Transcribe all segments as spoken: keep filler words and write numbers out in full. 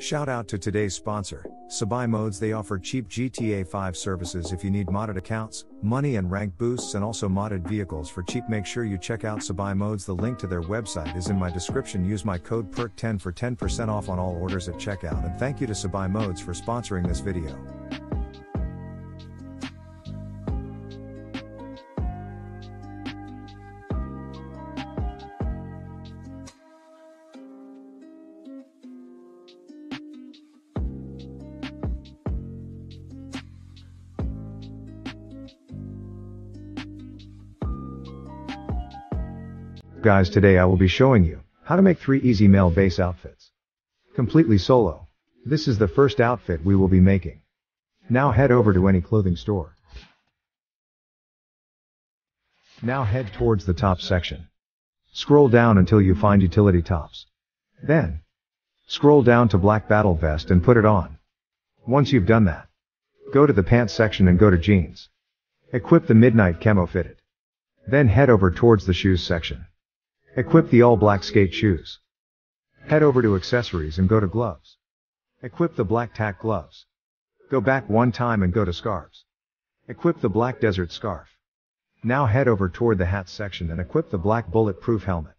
Shout out to today's sponsor, SebiModz. They offer cheap G T A five services if you need modded accounts, money and rank boosts, and also modded vehicles for cheap. Make sure you check out SebiModz. The link to their website is in my description. Use my code Perc ten for ten percent off on all orders at checkout, and thank you to SebiModz for sponsoring this video. Guys, today I will be showing you how to make three easy male base outfits completely solo. This is the first outfit we will be making. Now head over to any clothing store. Now head towards the top section. Scroll down until you find utility tops. Then scroll down to black battle vest and put it on. Once you've done that, go to the pants section and go to jeans. Equip the midnight camo fitted. Then head over towards the shoes section. Equip the all-black skate shoes. Head over to accessories and go to gloves. Equip the black tack gloves. Go back one time and go to scarves. Equip the black desert scarf. Now head over toward the hat section and equip the black bulletproof helmet.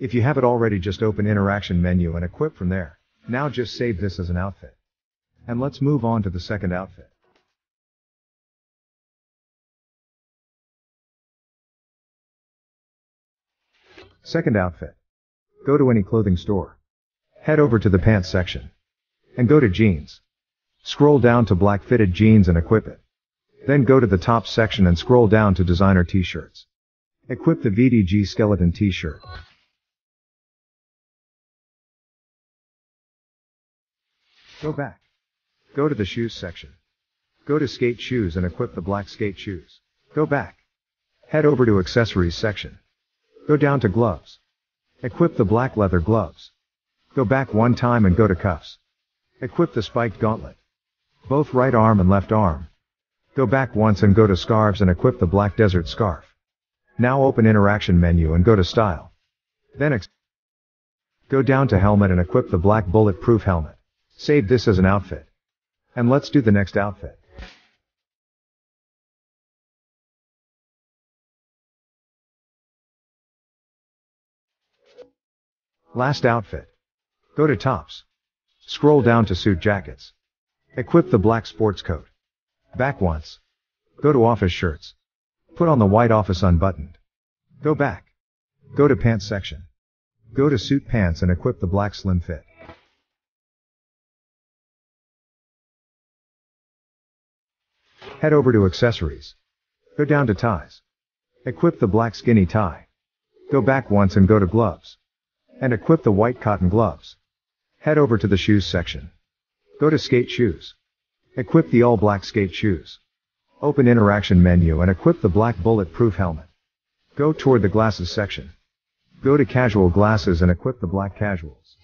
If you have it already, just open interaction menu and equip from there. Now just save this as an outfit. And let's move on to the second outfit. Second outfit. Go to any clothing store. Head over to the pants section. And go to jeans. Scroll down to black fitted jeans and equip it. Then go to the top section and scroll down to designer t-shirts. Equip the V D G skeleton t-shirt. Go back. Go to the shoes section. Go to skate shoes and equip the black skate shoes. Go back. Head over to accessories section. Go down to gloves. Equip the black leather gloves. Go back one time and go to cuffs. Equip the spiked gauntlet. Both right arm and left arm. Go back once and go to scarves and equip the black desert scarf. Now open interaction menu and go to style. Then ex- go down to helmet and equip the black bulletproof helmet. Save this as an outfit. And let's do the next outfit. Last outfit. Go to tops. Scroll down to suit jackets. Equip the black sports coat. Back once. Go to office shirts. Put on the white office unbuttoned. Go back. Go to pants section. Go to suit pants and equip the black slim fit. Head over to accessories. Go down to ties. Equip the black skinny tie. Go back once and go to gloves. And equip the white cotton gloves. Head over to the shoes section. Go to skate shoes. Equip the all black skate shoes. Open interaction menu and equip the black bulletproof helmet. Go toward the glasses section. Go to casual glasses and equip the black casuals.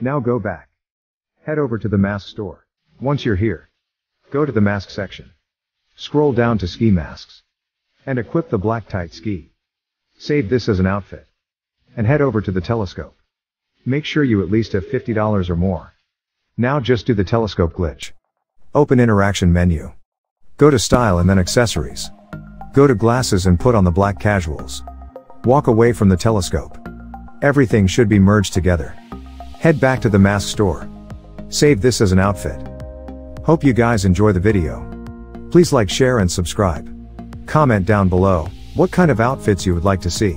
Now go back. Head over to the mask store. Once you're here, go to the mask section. Scroll down to ski masks. And equip the black tight ski. Save this as an outfit. And head over to the telescope. Make sure you at least have fifty dollars or more. Now just do the telescope glitch. Open interaction menu. Go to style and then accessories. Go to glasses and put on the black casuals. Walk away from the telescope. Everything should be merged together. Head back to the mask store. Save this as an outfit. Hope you guys enjoy the video. Please like, share and subscribe. Comment down below what kind of outfits you would like to see.